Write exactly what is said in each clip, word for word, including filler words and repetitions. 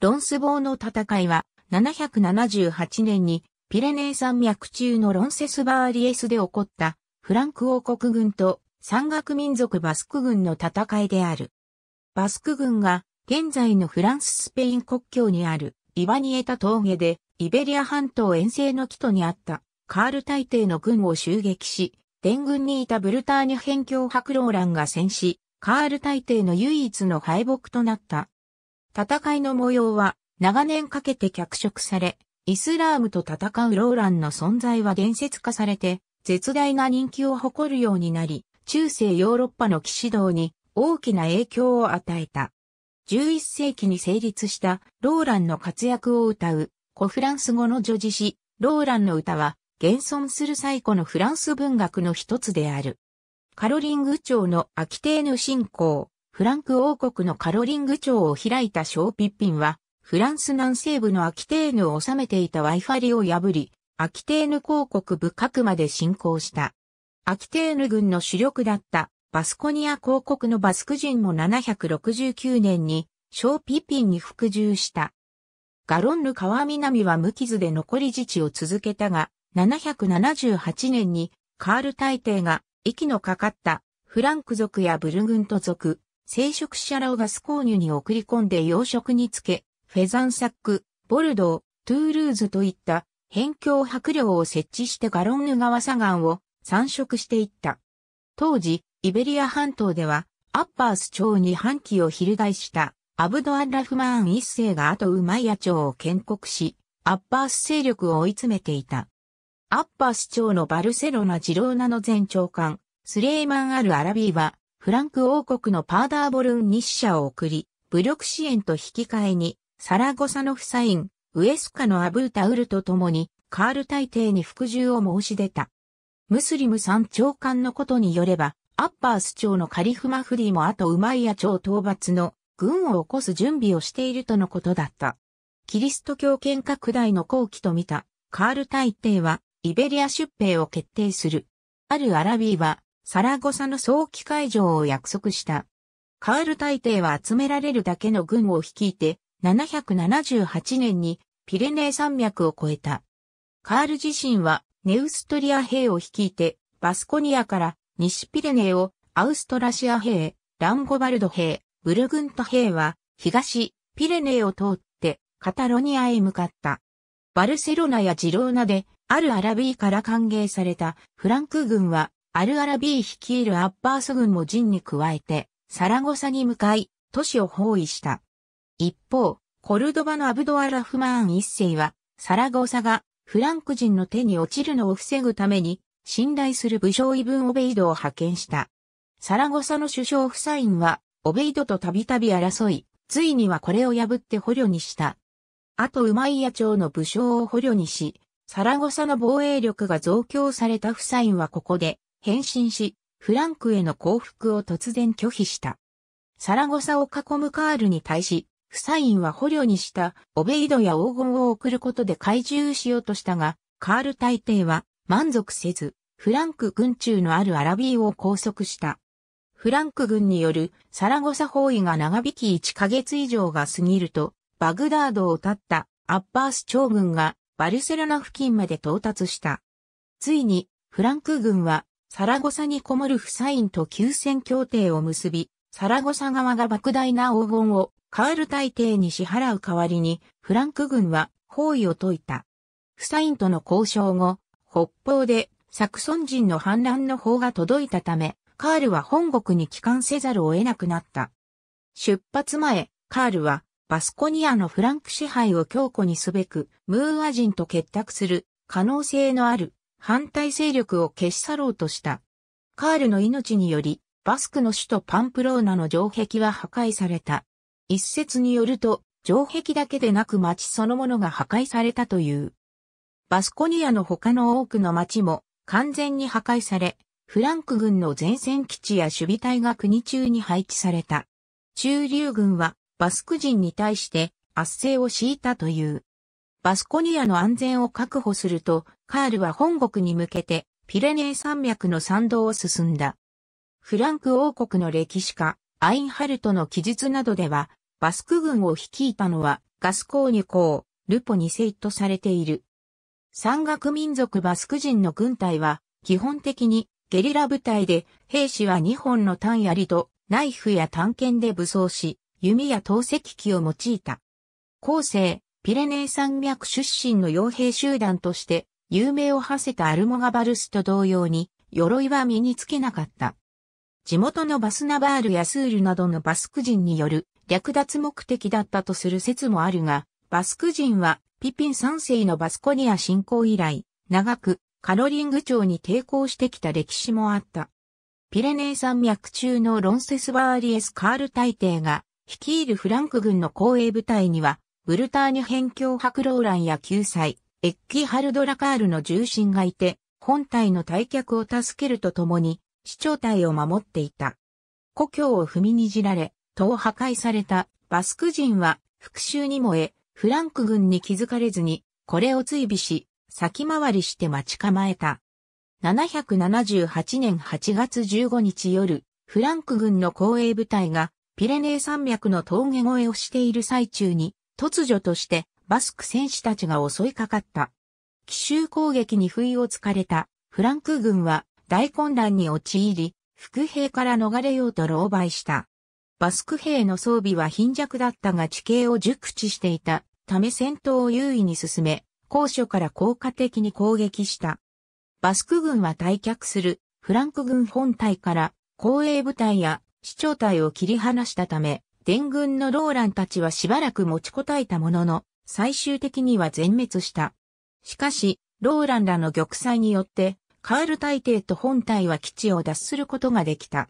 ロンス堡の戦いは、ななひゃくななじゅうはちねんにピレネー山脈中のロンセスバーリエスで起こったフランク王国軍と山岳民族バスク軍の戦いである。バスク軍が現在のフランススペイン国境にあるイバニエタ峠でイベリア半島遠征の帰途にあったカール大帝の軍を襲撃し、援軍にいたブルターニュ辺境伯ローランが戦死、カール大帝の唯一の敗北となった。戦いの模様は長年かけて脚色され、イスラームと戦うローランの存在は伝説化されて、絶大な人気を誇るようになり、中世ヨーロッパの騎士道に大きな影響を与えた。じゅういっ世紀に成立したローランの活躍を歌う古フランス語の叙事詩、ローランの歌は、現存する最古のフランス文学の一つである。カロリング朝のアキテーヌ侵攻、フランク王国のカロリング朝を開いたショーピッピンは、フランス南西部のアキテーヌを治めていたワイファリを破り、アキテーヌ公国部核まで侵攻した。アキテーヌ軍の主力だったバスコニア公国のバスク人もななひゃくろくじゅうきゅうねんにショーピッピンに服従した。ガロンヌ川南は無傷で残り自治を続けたが、ななひゃくななじゅうはちねんにカール大帝が息のかかったフランク族やブルグント族、聖職者らをガスコーニュに送り込んで要職につけ、フェザンサック、ボルドー、トゥールーズといった辺境伯領を設置してガロンヌ川左岸を散植していった。当時、イベリア半島ではアッバース朝に反旗を翻したアブドアッラフマーン一世が後ウマイヤ朝を建国し、アッバース勢力を追い詰めていた。アッバース朝のバルセロナ・ジローナの前長官、スレイマン・アル・アラビーは、フランク王国のパーダーボルンに使者を送り、武力支援と引き換えに、サラゴサのフサイン、ウエスカのアブータウルと共に、カール大帝に服従を申し出た。ムスリム三長官のことによれば、アッバース朝のカリフ・マフディもあとウマイヤ朝討伐の軍を起こす準備をしているとのことだった。キリスト教圏拡大の後期と見た、カール大帝は、イベリア出兵を決定する。アル・アラビーは、サラゴサの早期解除を約束した。カール大帝は集められるだけの軍を率いて、ななひゃくななじゅうはちねんにピレネー山脈を越えた。カール自身は、ネウストリア兵を率いて、バスコニアから西ピレネーをアウストラシア兵、ランゴバルド兵、ブルグント兵は、東ピレネーを通って、カタロニアへ向かった。バルセロナやジローナで、アル・アラビーから歓迎されたフランク軍は、アル・アラビー率いるアッバース軍も陣に加えて、サラゴサに向かい、都市を包囲した。一方、コルドバのアブドア・ラフマーン一世は、サラゴサがフランク人の手に落ちるのを防ぐために、信頼する武将イブン・オベイドを派遣した。サラゴサの首相フサインは、オベイドとたびたび争い、ついにはこれを破って捕虜にした。あとウマイヤ朝の武将を捕虜にし、サラゴサの防衛力が増強されたフサインはここで変身し、フランクへの降伏を突然拒否した。サラゴサを囲むカールに対し、フサインは捕虜にしたオベイドや黄金を送ることで懐柔しようとしたが、カール大帝は満足せず、フランク軍中のあるアラビーを拘束した。フランク軍によるサラゴサ包囲が長引きいっかげつ以上が過ぎると、バグダードを立ったアッバース朝軍が、バルセロナ付近まで到達した。ついに、フランク軍は、サラゴサにこもるフサインと休戦協定を結び、サラゴサ側が莫大な黄金をカール大帝に支払う代わりに、フランク軍は包囲を解いた。フサインとの交渉後、北方でサクソン人の反乱の報が届いたため、カールは本国に帰還せざるを得なくなった。出発前、カールは、バスコニアのフランク支配を強固にすべく、ムーア人と結託する可能性のある反対勢力を消し去ろうとした。カールの命により、バスクの首都パンプローナの城壁は破壊された。一説によると、城壁だけでなく町そのものが破壊されたという。バスコニアの他の多くの町も完全に破壊され、フランク軍の前線基地や守備隊が国中に配置された。駐留軍は、バスク人に対して圧政を敷いたという。バスコニアの安全を確保すると、カールは本国に向けてピレネー山脈の山道を進んだ。フランク王国の歴史家、アインハルトの記述などでは、バスク軍を率いたのはガスコーニュ公、ルポに聖とされている。山岳民族バスク人の軍隊は、基本的にゲリラ部隊で、兵士はにほんの単槍と、ナイフや短剣で武装し、弓や投石機を用いた。後世、ピレネー山脈出身の傭兵集団として、有名を馳せたアルモガバルスと同様に、鎧は身につけなかった。地元のバスナバールやスールなどのバスク人による略奪目的だったとする説もあるが、バスク人はピピンさんせいのバスコニア侵攻以来、長くカロリング朝に抵抗してきた歴史もあった。ピレネー山脈中のロンセスバーリエス・カール大帝が率いるフランク軍の後衛部隊には、ブルターニュ辺境伯ローランや旧妻、エッキハルド・ラカールの重臣がいて、本隊の退却を助けるとともに、市長隊を守っていた。故郷を踏みにじられ、党破壊されたバスク人は復讐に燃え、フランク軍に気づかれずに、これを追尾し、先回りして待ち構えた。ななひゃくななじゅうはちねんはちがつじゅうごにち夜、フランク軍の後衛部隊が、ピレネー山脈の峠越えをしている最中に、突如としてバスク戦士たちが襲いかかった。奇襲攻撃に不意をつかれたフランク軍は大混乱に陥り、伏兵から逃れようと狼狽した。バスク兵の装備は貧弱だったが地形を熟知していたため戦闘を優位に進め、高所から効果的に攻撃した。バスク軍は退却するフランク軍本隊から後衛部隊や市長隊を切り離したため、伝軍のローランたちはしばらく持ちこたえたものの、最終的には全滅した。しかし、ローランらの玉砕によって、カール大帝と本隊は基地を脱することができた。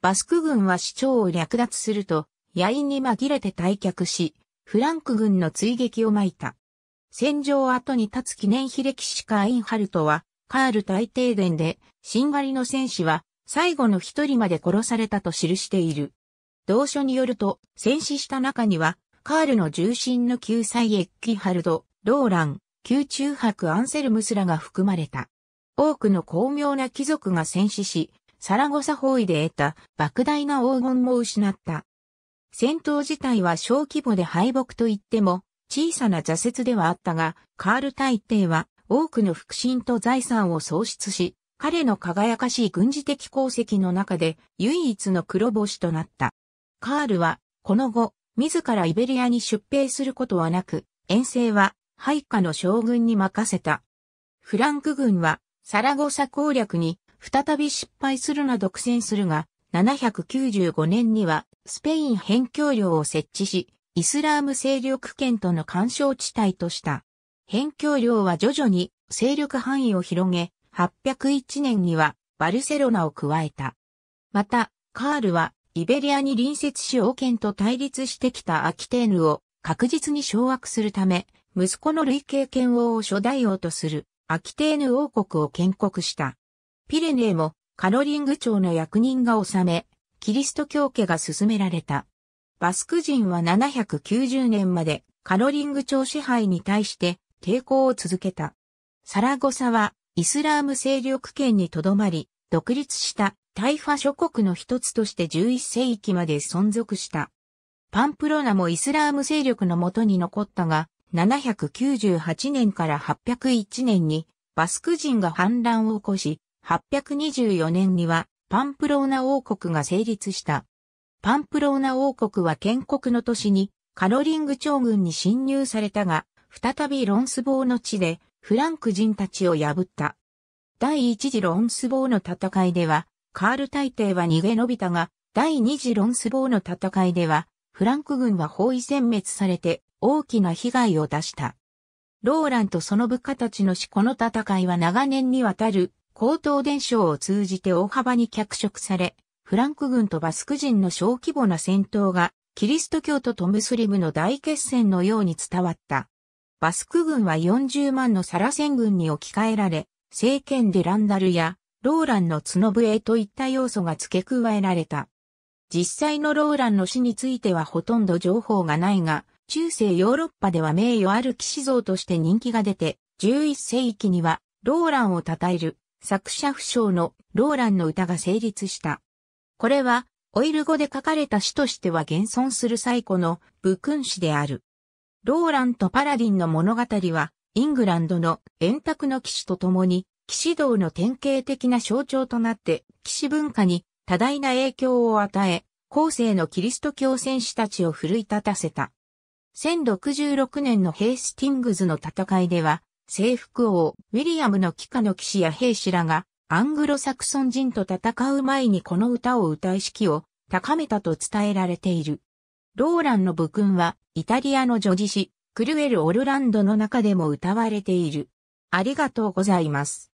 バスク軍は市長を略奪すると、野因に紛れて退却し、フランク軍の追撃をまいた。戦場跡に立つ記念碑歴史家アインハルトは、カール大帝伝で、しんがりの戦士は、最後の一人まで殺されたと記している。同書によると、戦死した中には、カールの重臣の旧妻エッキハルド、ローラン、宮中伯アンセルムスらが含まれた。多くの巧妙な貴族が戦死し、サラゴサ包囲で得た莫大な黄金も失った。戦闘自体は小規模で敗北といっても小さな挫折ではあったが、カール大帝は多くの腹心と財産を喪失し、彼の輝かしい軍事的功績の中で唯一の黒星となった。カールはこの後、自らイベリアに出兵することはなく、遠征は配下の将軍に任せた。フランク軍はサラゴサ攻略に再び失敗するなど苦戦するが、ななひゃくきゅうじゅうごねんにはスペイン辺境領を設置し、イスラーム勢力圏との干渉地帯とした。辺境領は徐々に勢力範囲を広げ、はっぴゃくいちねんにはバルセロナを加えた。また、カールはイベリアに隣接し王権と対立してきたアキテーヌを確実に掌握するため、息子の累計剣王を初代王とするアキテーヌ王国を建国した。ピレネーもカロリング朝の役人が治め、キリスト教家が進められた。バスク人はななひゃくきゅうじゅうねんまでカロリング朝支配に対して抵抗を続けた。サラゴサはイスラーム勢力圏にとどまり、独立したタイファ諸国の一つとしてじゅういっせいきまで存続した。パンプロナもイスラーム勢力の下に残ったが、ななひゃくきゅうじゅうはちねんからはっぴゃくいちねんにバスク人が反乱を起こし、はっぴゃくにじゅうよねんにはパンプローナ王国が成立した。パンプローナ王国は建国の年にカロリング朝軍に侵入されたが、再びロンスボーの地でフランク人たちを破った。第一次ロンスボーの戦いでは、カール大帝は逃げ延びたが、第二次ロンスボーの戦いでは、フランク軍は包囲殲滅されて、大きな被害を出した。ローランとその部下たちの死この戦いは長年にわたる口頭伝承を通じて大幅に脚色され、フランク軍とバスク人の小規模な戦闘がキリスト教徒とムスリムの大決戦のように伝わった。バスク軍はよんじゅうまんのサラセン軍に置き換えられ、聖剣デュランダルやローランの角笛といった要素が付け加えられた。実際のローランの死についてはほとんど情報がないが、中世ヨーロッパでは名誉ある騎士像として人気が出て、じゅういっせいきにはローランを称える作者不詳のローランの歌が成立した。これはオイル語で書かれた詩としては現存する最古の武勲詩である。ローランとパラディンの物語は、イングランドの円卓の騎士と共に、騎士道の典型的な象徴となって、騎士文化に多大な影響を与え、後世のキリスト教戦士たちを奮い立たせた。せんろくじゅうろくねんのヘイスティングズの戦いでは、征服王、ウィリアムの帰化の騎士や兵士らが、アングロサクソン人と戦う前にこの歌を歌い士気を高めたと伝えられている。ローランの武勲は、イタリアの叙事詩、クルエル・オルランドの中でも歌われている。ありがとうございます。